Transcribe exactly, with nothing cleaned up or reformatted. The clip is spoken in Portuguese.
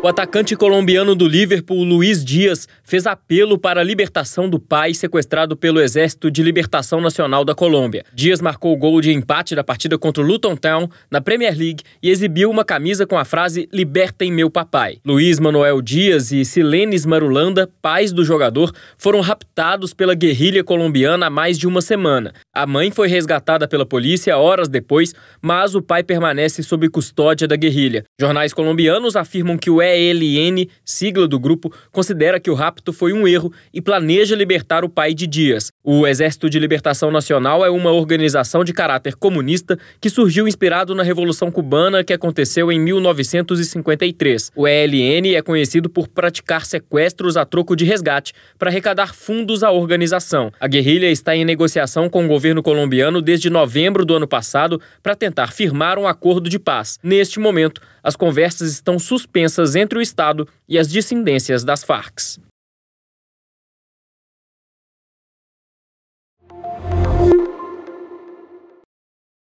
O atacante colombiano do Liverpool, Luis Díaz, fez apelo para a libertação do pai sequestrado pelo Exército de Libertação Nacional da Colômbia. Díaz marcou o gol de empate da partida contra o Luton Town na Premier League e exibiu uma camisa com a frase "Libertem meu papai". Luis Manuel Díaz e Silenes Marulanda, pais do jogador, foram raptados pela guerrilha colombiana há mais de uma semana. A mãe foi resgatada pela polícia horas depois, mas o pai permanece sob custódia da guerrilha. Jornais colombianos afirmam que o E L N, sigla do grupo, considera que o rapto foi um erro e planeja libertar o pai de Díaz. O Exército de Libertação Nacional é uma organização de caráter comunista que surgiu inspirado na Revolução Cubana, que aconteceu em mil novecentos e cinquenta e três. O E L N é conhecido por praticar sequestros a troco de resgate para arrecadar fundos à organização. A guerrilha está em negociação com o governo colombiano desde novembro do ano passado para tentar firmar um acordo de paz. Neste momento, as conversas estão suspensas entre o Estado e as dissidências das FARCs.